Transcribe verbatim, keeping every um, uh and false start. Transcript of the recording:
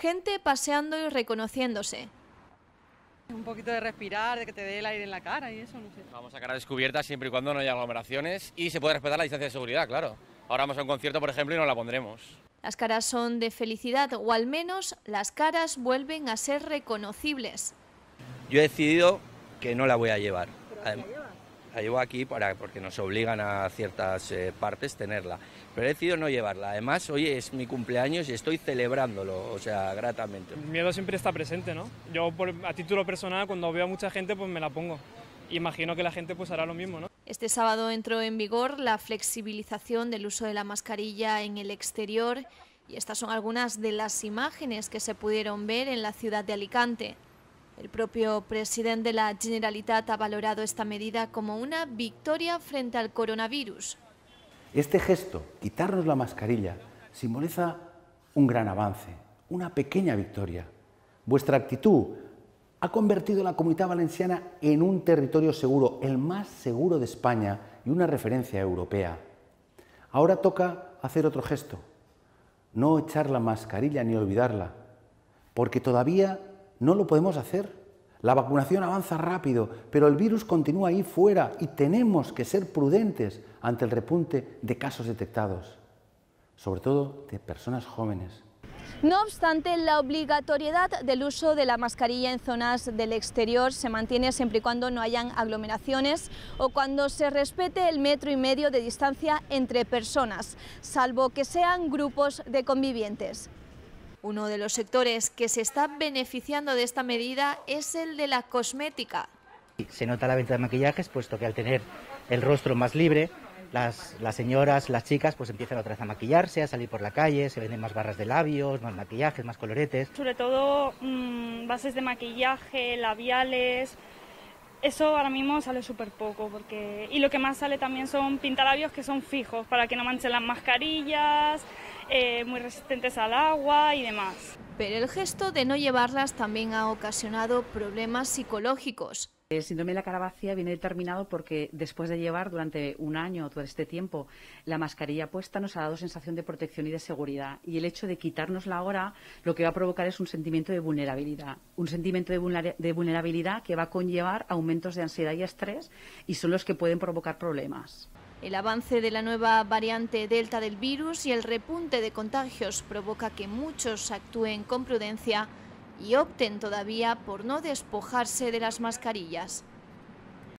gente paseando y reconociéndose. Un poquito de respirar, de que te dé el aire en la cara y eso, no sé. Vamos a cara descubierta siempre y cuando no haya aglomeraciones y se puede respetar la distancia de seguridad, claro. Ahora vamos a un concierto, por ejemplo, y nos la pondremos. Las caras son de felicidad, o al menos las caras vuelven a ser reconocibles. Yo he decidido que no la voy a llevar. Además, la llevo aquí para, porque nos obligan a ciertas eh, partes tenerla, pero he decidido no llevarla. Además, hoy es mi cumpleaños y estoy celebrándolo, o sea, gratamente. El miedo siempre está presente, ¿no? Yo, por, a título personal, cuando veo a mucha gente, pues me la pongo. Imagino que la gente pues hará lo mismo, ¿no? Este sábado entró en vigor la flexibilización del uso de la mascarilla en el exterior y estas son algunas de las imágenes que se pudieron ver en la ciudad de Alicante. El propio presidente de la Generalitat ha valorado esta medida como una victoria frente al coronavirus. Este gesto, quitarnos la mascarilla, simboliza un gran avance, una pequeña victoria. Vuestra actitud ha convertido a la Comunidad Valenciana en un territorio seguro, el más seguro de España y una referencia europea. Ahora toca hacer otro gesto, no echar la mascarilla ni olvidarla, porque todavía no lo podemos hacer. La vacunación avanza rápido, pero el virus continúa ahí fuera y tenemos que ser prudentes ante el repunte de casos detectados, sobre todo de personas jóvenes. No obstante, la obligatoriedad del uso de la mascarilla en zonas del exterior se mantiene siempre y cuando no hayan aglomeraciones o cuando se respete el metro y medio de distancia entre personas, salvo que sean grupos de convivientes. Uno de los sectores que se está beneficiando de esta medida es el de la cosmética. Se nota la venta de maquillajes, puesto que al tener el rostro más libre, las, las señoras, las chicas, pues empiezan otra vez a maquillarse, a salir por la calle, se venden más barras de labios, más maquillajes, más coloretes. Sobre todo mmm, bases de maquillaje, labiales, eso ahora mismo sale súper poco, porque y lo que más sale también son pintalabios que son fijos, para que no manchen las mascarillas. Eh, muy resistentes al agua y demás. Pero el gesto de no llevarlas también ha ocasionado problemas psicológicos. El síndrome de la cara vacía viene determinado porque después de llevar durante un año o todo este tiempo la mascarilla puesta nos ha dado sensación de protección y de seguridad, y el hecho de quitárnosla ahora lo que va a provocar es un sentimiento de vulnerabilidad, un sentimiento de vulnerabilidad que va a conllevar aumentos de ansiedad y estrés y son los que pueden provocar problemas. El avance de la nueva variante Delta del virus y el repunte de contagios provoca que muchos actúen con prudencia y opten todavía por no despojarse de las mascarillas.